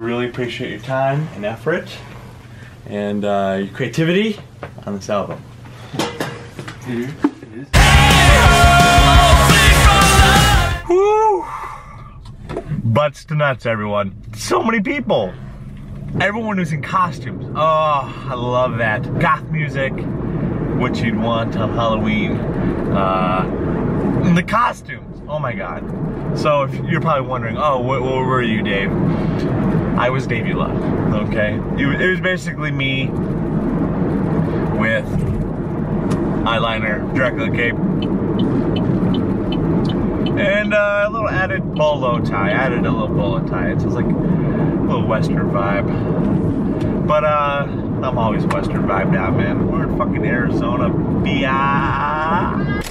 Really appreciate your time and effort and your creativity on this album. Woo! Butts to nuts, everyone. So many people. Everyone who's in costumes. Oh, I love that. Goth music, what you'd want on Halloween. The costumes. Oh my God. So if you're probably wondering, oh, where were you, Dave? I was Davey Love, okay? It was basically me with eyeliner, Dracula cape, and a little added bolo tie. I added a little bolo tie. It's like a little Western vibe. But I'm always Western vibe now, man. We're in fucking Arizona, biatch.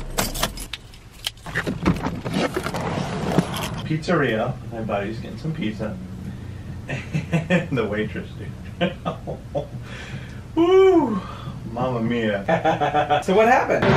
Pizzeria. My buddy's getting some pizza. And the waitress, dude. Woo! Mamma mia. So what happened? It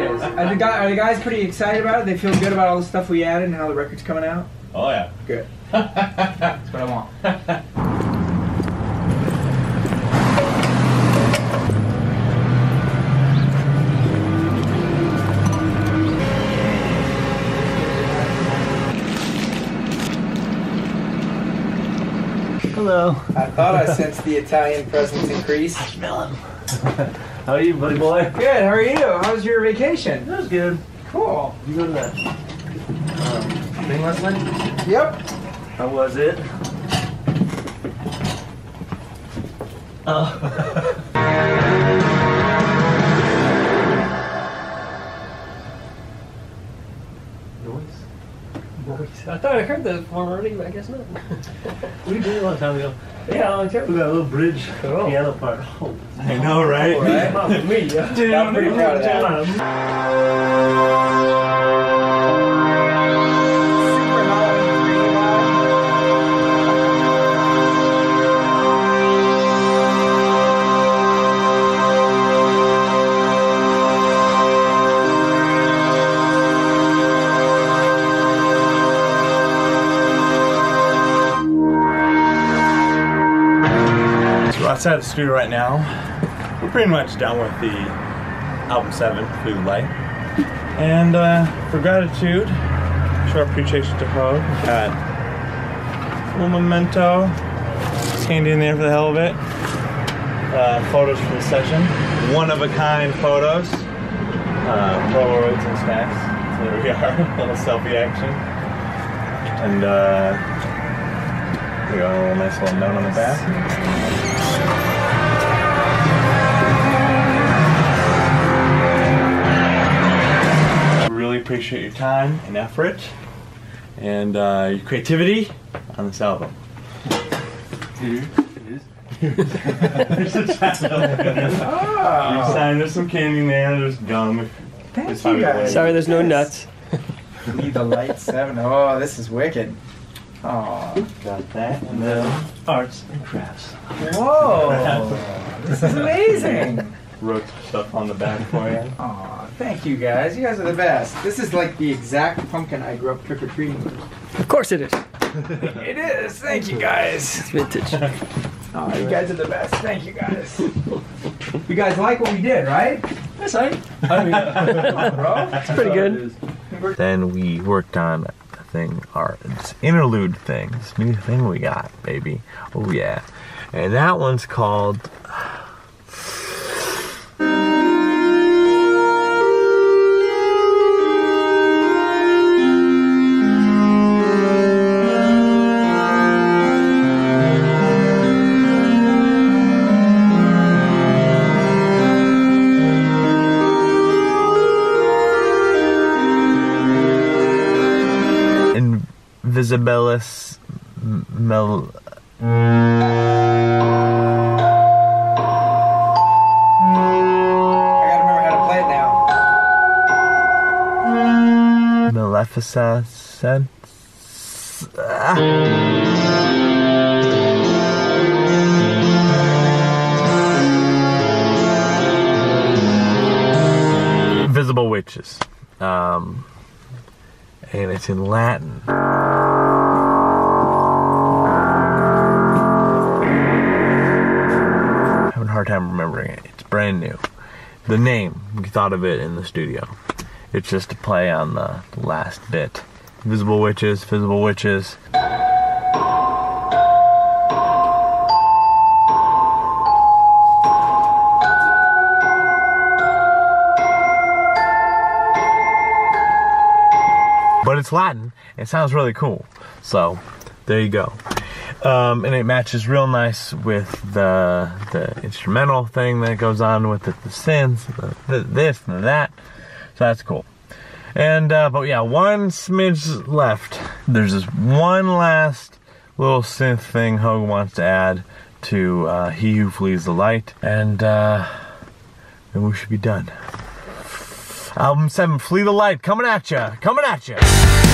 is. Are the guys pretty excited about it? They feel good about all the stuff we added and how the record's coming out? Oh yeah. Good. That's what I want. Hello. I thought I sensed the Italian presence increase. I smell him. How are you, buddy boy? Good, how are you? How was your vacation? It was good. Cool. You go to that thing last night? Yep. How was it? Noise. I thought I heard that form already, but I guess not. We did a long time ago. Yeah, a long time ago. We got a little bridge, the yellow part. Oh, I know, right? Oh, right? Dude, I'm pretty proud of that. Outside the studio right now, we're pretty much done with the album 7, Food and Light. And for gratitude, show our appreciation to Hoag. We've got a little memento, just handy in there for the hell of it. Photos from the session, one of a kind photos, Polaroids and snacks. So there we are, a little selfie action. And we got a little nice little note on the back. Appreciate your time and effort and your creativity on this album. There's a child. Oh. There's some candy there. There's gum. Thank you guys. Sorry, there's no nuts. Need the light 7. Oh, this is wicked. Oh, got that. And then arts and crafts. Whoa, this is amazing. Wrote stuff on the back for you. Aw, thank you guys. You guys are the best. This is like the exact pumpkin I grew up trick-or-treating with. Of course it is. It is. Thank you guys. It's vintage. Aw, you guys are the best. Thank you guys. You guys like what we did, right? That's right. I mean, bro, it's pretty good. Then we worked on a thing, this interlude thing, this new thing we got, baby. Oh yeah. And that one's called Visibilis Mele. I gotta remember how to play it now. Maleficence. Witches. And it's in Latin. I'm having a hard time remembering it. It's brand new. The name, we thought of it in the studio. It's just a play on the last bit. Visible Witches, Visible Witches. But it's Latin. It sounds really cool. So there you go. And it matches real nice with the instrumental thing that goes on with it, the synths, the this and that. So that's cool. And but yeah, one smidge left. There's this one last little synth thing Hoag wants to add to He Who Flees the Light, and we should be done. Album 7, Flee the Light, coming at ya, coming at ya.